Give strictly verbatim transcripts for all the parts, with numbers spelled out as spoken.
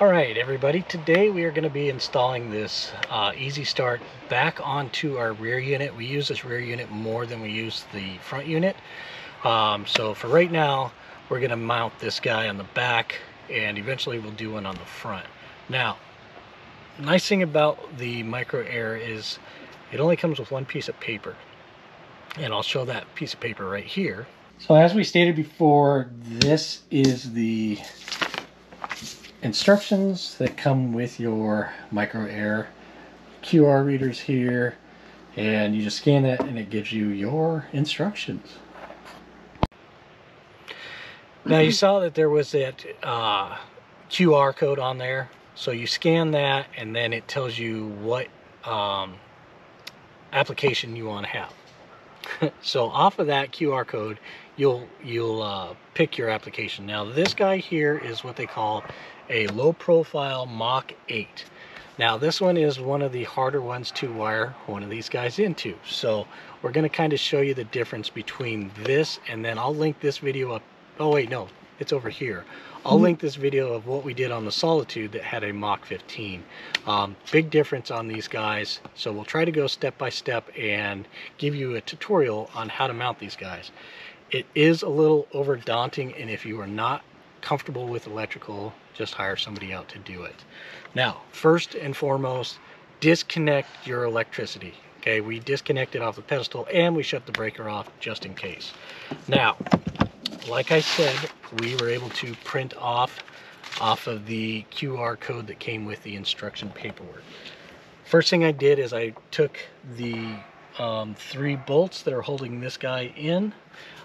Alright everybody, today we are going to be installing this uh, Easy Start back onto our rear unit. We use this rear unit more than we use the front unit. Um, so for right now, we're going to mount this guy on the back and eventually we'll do one on the front. Now, the nice thing about the Micro-Air is it only comes with one piece of paper. And I'll show that piece of paper right here. So as we stated before, this is the instructions that come with your Micro-Air. Q R readers here, and you just scan it and it gives you your instructions. Now you saw that there was that uh, Q R code on there, so you scan that and then it tells you what um, application you want to have. So off of that Q R code, you'll you'll uh, pick your application. Now this guy here is what they call a low profile Mach eight. Now this one is one of the harder ones to wire one of these guys into. So we're going to kind of show you the difference between this, and then I'll link this video up. Oh wait, no, it's over here. I'll mm-hmm. link this video of what we did on the Solitude that had a Mach fifteen. Um, big difference on these guys. So we'll try to go step by step and give you a tutorial on how to mount these guys. It is a little over daunting, and if you are not comfortable with electrical, just hire somebody out to do it. Now, first and foremost, disconnect your electricity. Okay, we disconnected off the pedestal and we shut the breaker off just in case. Now, like I said, we were able to print off off of the Q R code that came with the instruction paperwork. First thing I did is I took the um, three bolts that are holding this guy in,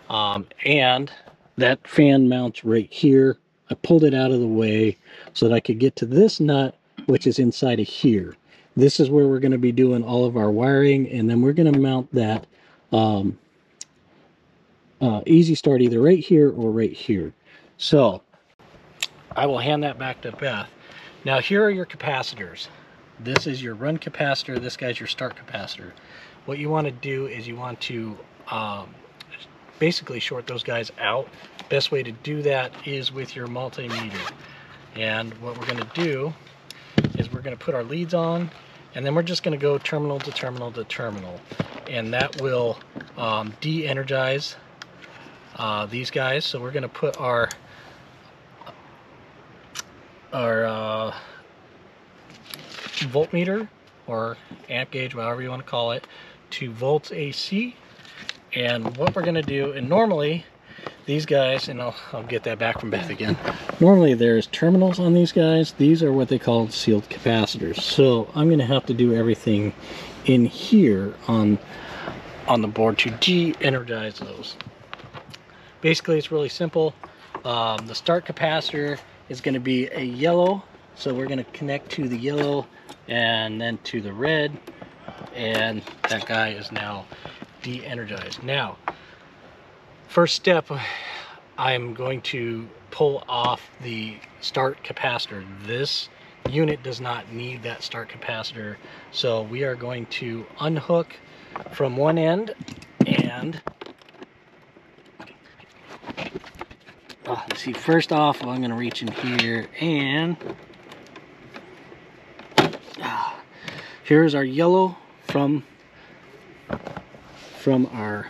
um, and that fan mounts right here. I pulled it out of the way so that I could get to this nut, which is inside of here. This is where we're going to be doing all of our wiring, and then we're going to mount that um, Uh, Easy Start either right here or right here. So I will hand that back to Beth. Now here are your capacitors. This is your run capacitor, this guy's your start capacitor. What you want to do is you want to um, basically short those guys out. Best way to do that is with your multimeter. And what we're going to do is we're going to put our leads on, and then we're just going to go terminal to terminal to terminal, and that will um, de-energize Uh, these guys. So we're going to put our our uh, voltmeter or amp gauge, whatever you want to call it, to volts A C. And what we're going to do, and normally these guys, and I'll, I'll get that back from Beth again, normally there's terminals on these guys. These are what they call sealed capacitors. So I'm going to have to do everything in here on on the board to de-energize those. Basically, it's really simple. Um, the start capacitor is going to be a yellow, so we're going to connect to the yellow and then to the red, and that guy is now de-energized. Now, first step, I'm going to pull off the start capacitor. This unit does not need that start capacitor, so we are going to unhook from one end and Uh, let's see, first off, I'm going to reach in here, and uh, here's our yellow from, from our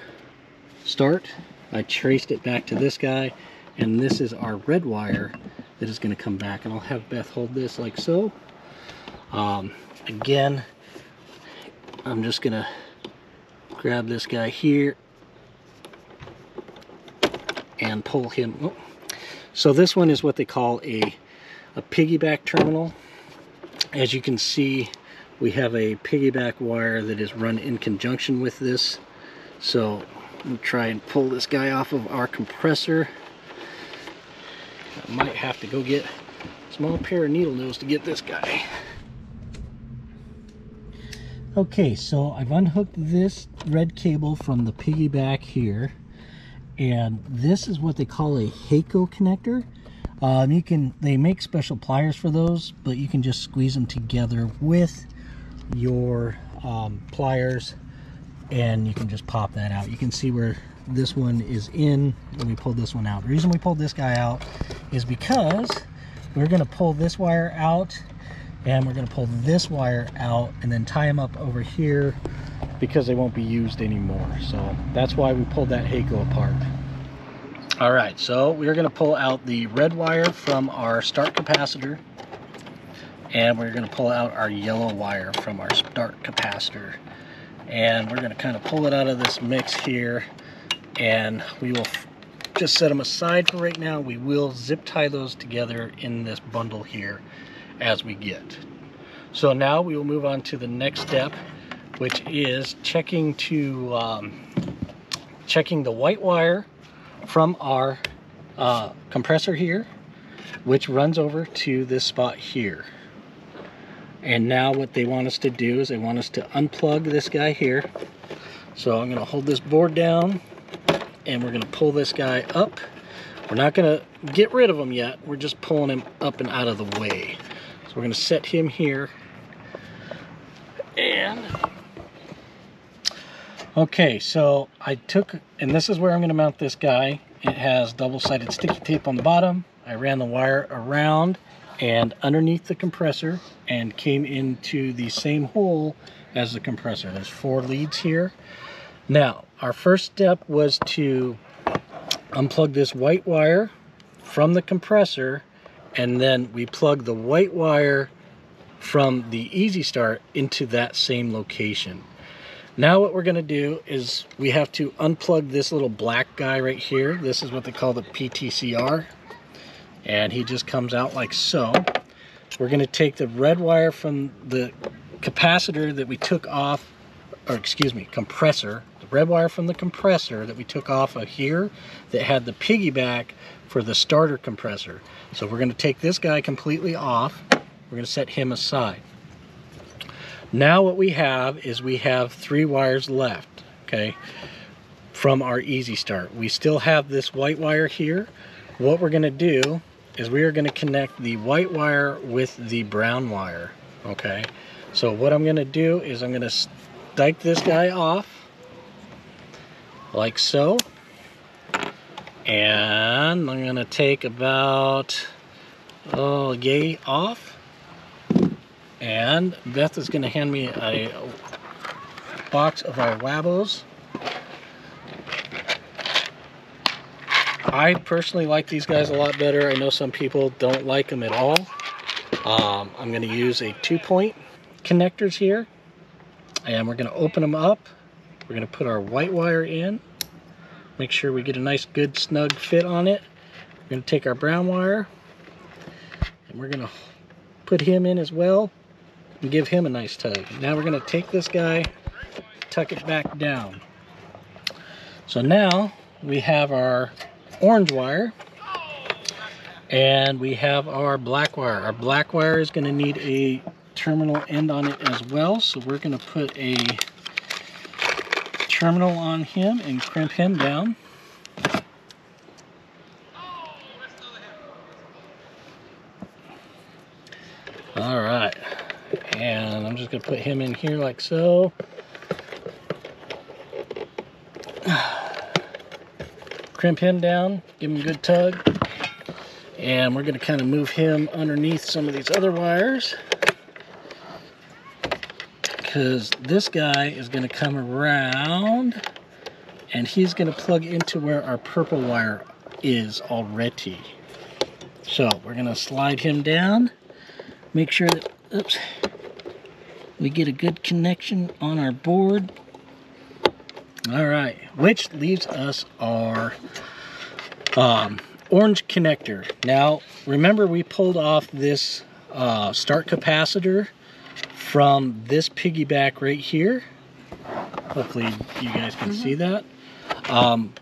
start. I traced it back to this guy, and this is our red wire that is going to come back, and I'll have Beth hold this like so. Um, again, I'm just going to grab this guy here and pull him. Oh. So this one is what they call a, a piggyback terminal. As you can see, we have a piggyback wire that is run in conjunction with this. So we'll try and pull this guy off of our compressor. I might have to go get a small pair of needle nose to get this guy. Okay, so I've unhooked this red cable from the piggyback here. And this is what they call a HACO connector. Um, you can, they make special pliers for those, but you can just squeeze them together with your um, pliers, and you can just pop that out. You can see where this one is in when we pulled this one out. The reason we pulled this guy out is because we're going to pull this wire out, and we're going to pull this wire out and then tie them up over here because they won't be used anymore. So that's why we pulled that HACO apart. All right, so we're going to pull out the red wire from our start capacitor, and we're going to pull out our yellow wire from our start capacitor, and we're going to kind of pull it out of this mix here, and we will just set them aside for right now. We will zip tie those together in this bundle here as we get. So now we will move on to the next step, which is checking to um, checking the white wire from our uh, compressor here, which runs over to this spot here. And now what they want us to do is they want us to unplug this guy here. So I'm going to hold this board down, and we're going to pull this guy up. We're not going to get rid of him yet. We're just pulling him up and out of the way. So we're going to set him here. And okay, so I took, and this is where I'm going to mount this guy. It has double-sided sticky tape on the bottom. I ran the wire around and underneath the compressor and came into the same hole as the compressor. There's four leads here. Now, our first step was to unplug this white wire from the compressor, and then we plug the white wire from the Easy Start into that same location. Now what we're going to do is we have to unplug this little black guy right here. This is what they call the P T C R, and he just comes out like so. We're going to take the red wire from the capacitor that we took off, or excuse me, compressor, the red wire from the compressor that we took off of here that had the piggyback for the starter compressor. So we're going to take this guy completely off. We're going to set him aside. Now what we have is we have three wires left, okay, from our Easy Start. We still have this white wire here. What we're going to do is we are going to connect the white wire with the brown wire, okay? So what I'm going to do is I'm going to dike this guy off like so. And I'm going to take about, oh, yay, off. And Beth is going to hand me a box of our WAGOs. I personally like these guys a lot better. I know some people don't like them at all. Um, I'm going to use a two-point connectors here. And we're going to open them up. We're going to put our white wire in. Make sure we get a nice, good, snug fit on it. We're going to take our brown wire. And we're going to put him in as well. And give him a nice tug. Now we're going to take this guy, tuck it back down. So now we have our orange wire and we have our black wire. Our black wire is going to need a terminal end on it as well. So we're going to put a terminal on him and crimp him down. All right. And I'm just going to put him in here like so. Crimp him down, give him a good tug. And we're going to kind of move him underneath some of these other wires, because this guy is going to come around and he's going to plug into where our purple wire is already. So we're going to slide him down. Make sure that, oops, we get a good connection on our board. All right, which leaves us our um, orange connector. Now, remember we pulled off this uh, start capacitor from this piggyback right here. Hopefully you guys can mm-hmm. see that. Um,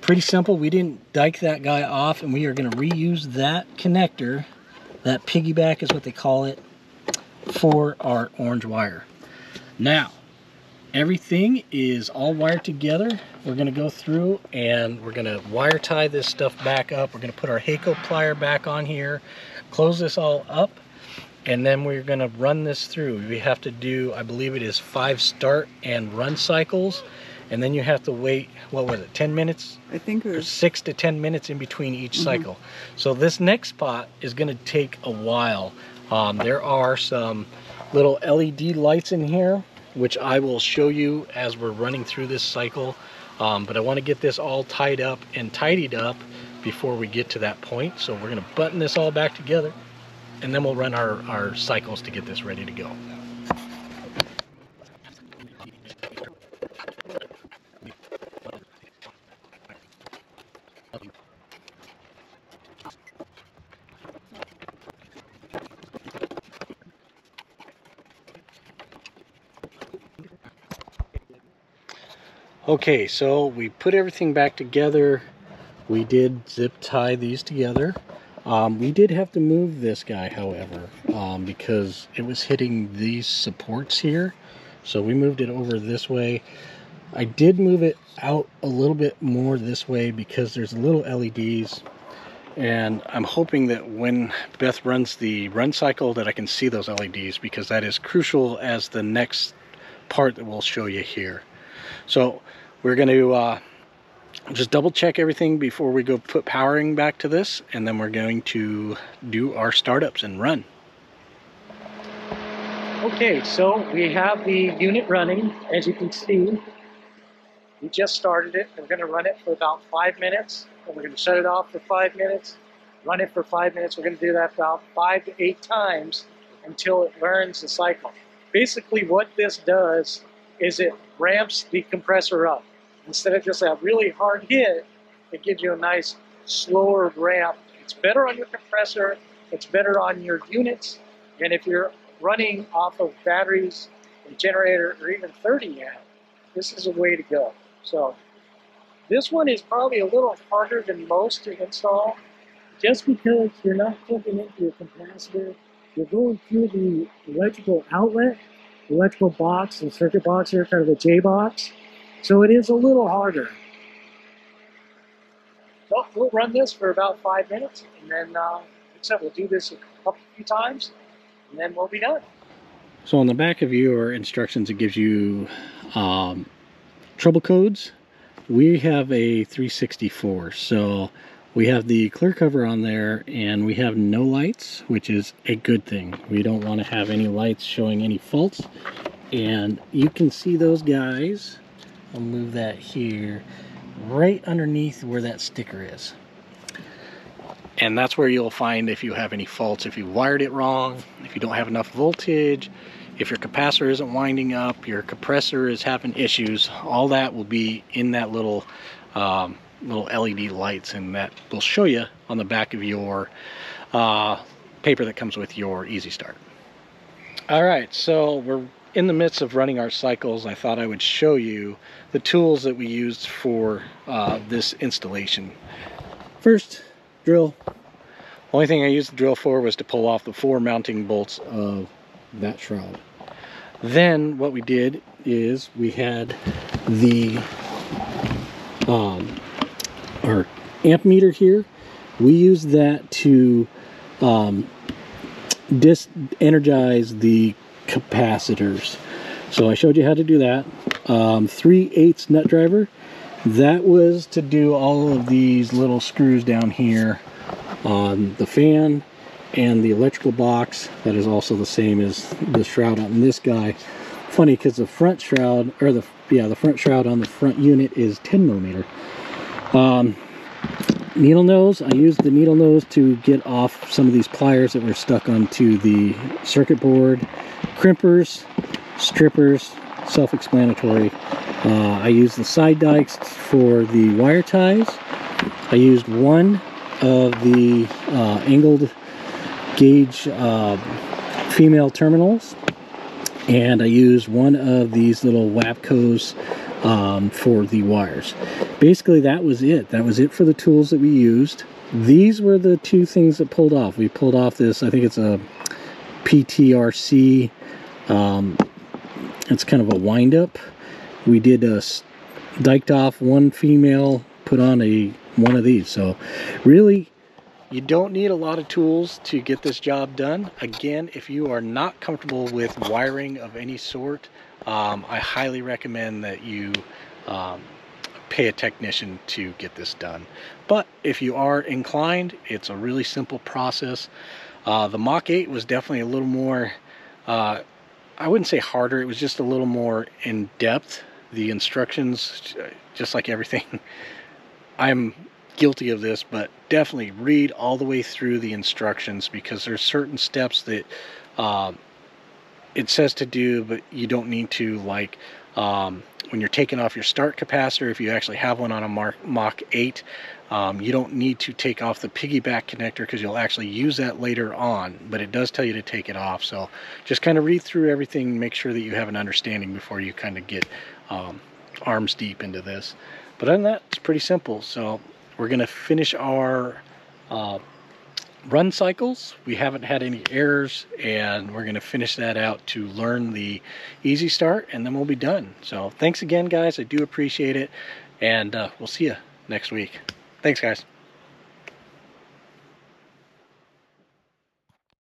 pretty simple, we didn't dike that guy off, and we are gonna reuse that connector. That piggyback is what they call it, for our orange wire. Now, everything is all wired together. We're going to go through and we're going to wire tie this stuff back up. We're going to put our HACO plier back on here, close this all up, and then we're going to run this through. We have to do, I believe it is five start and run cycles, and then you have to wait, what was it, ten minutes? I think it was six to ten minutes in between each mm-hmm. cycle. So this next spot is going to take a while. Um, there are some little L E D lights in here, which I will show you as we're running through this cycle. Um, but I want to get this all tied up and tidied up before we get to that point. So we're going to button this all back together, and then we'll run our, our cycles to get this ready to go. Okay, so we put everything back together. We did zip tie these together. Um, we did have to move this guy, however, um, because it was hitting these supports here. So we moved it over this way. I did move it out a little bit more this way because there's little L E Ds. And I'm hoping that when Beth runs the run cycle that I can see those L E Ds, because that is crucial as the next part that we'll show you here. So we're going to uh, just double check everything before we go put powering back to this, and then we're going to do our startups and run. Okay, so we have the unit running. As you can see, we just started it. We're going to run it for about five minutes, and we're going to shut it off for five minutes, run it for five minutes. We're going to do that about five to eight times until it learns the cycle. Basically what this does is it ramps the compressor up. Instead of just a really hard hit, it gives you a nice slower ramp. It's better on your compressor, it's better on your units, and if you're running off of batteries, a generator, or even thirty amp, this is a way to go. So this one is probably a little harder than most to install, just because you're not hooking into your capacitor. You're going through the electrical outlet, electrical box and circuit box here, kind of a J box. So it is a little harder. Well, we'll run this for about five minutes, and then uh, except we'll do this a couple few times, and then we'll be done. So on the back of your instructions, it gives you um, trouble codes. We have a three sixty-four, so we have the clear cover on there, and we have no lights, which is a good thing. We don't want to have any lights showing any faults, and you can see those guys. I'll move that here right underneath where that sticker is, and that's where you'll find if you have any faults, if you wired it wrong, if you don't have enough voltage, if your capacitor isn't winding up, your compressor is having issues. All that will be in that little um, little L E D lights, and that will show you on the back of your uh, paper that comes with your Easy Start. All right, so we're in the midst of running our cycles. I thought I would show you the tools that we used for uh, this installation. First, drill. Only thing I used the drill for was to pull off the four mounting bolts of that shroud. Then what we did is we had the um, our amp meter here. We used that to um, dis-energize the capacitors. So I showed you how to do that. Um, three eighths nut driver. That was to do all of these little screws down here on the fan and the electrical box. That is also the same as the shroud on this guy. Funny, because the front shroud, or the yeah, the front shroud on the front unit is ten millimeter. Um, needle nose. I used the needle nose to get off some of these pliers that were stuck onto the circuit board. Crimpers, strippers, self-explanatory. Uh, I used the side dikes for the wire ties. I used one of the uh, angled gauge uh, female terminals. And I used one of these little WAGOs um, for the wires. Basically, that was it. That was it for the tools that we used. These were the two things that pulled off. We pulled off this, I think it's a P T C R. Um, it's kind of a wind up. We did a diked off one female, put on a one of these. So really, you don't need a lot of tools to get this job done. Again, if you are not comfortable with wiring of any sort, um, I highly recommend that you um, pay a technician to get this done. But if you are inclined, it's a really simple process. Uh, the Mach eight was definitely a little more, uh, I wouldn't say harder, it was just a little more in depth. The instructions, just like everything, I'm guilty of this, but definitely read all the way through the instructions, because there's certain steps that uh, it says to do, but you don't need to, like um, when you're taking off your start capacitor, if you actually have one on a Mach eight, um, you don't need to take off the piggyback connector because you'll actually use that later on, but it does tell you to take it off. So just kind of read through everything, make sure that you have an understanding before you kind of get um, arms deep into this. But other than that, it's pretty simple. So we're going to finish our uh, run cycles. We haven't had any errors, and we're going to finish that out to learn the Easy Start, and then we'll be done. So thanks again, guys. I do appreciate it, and uh, we'll see you next week. Thanks, guys.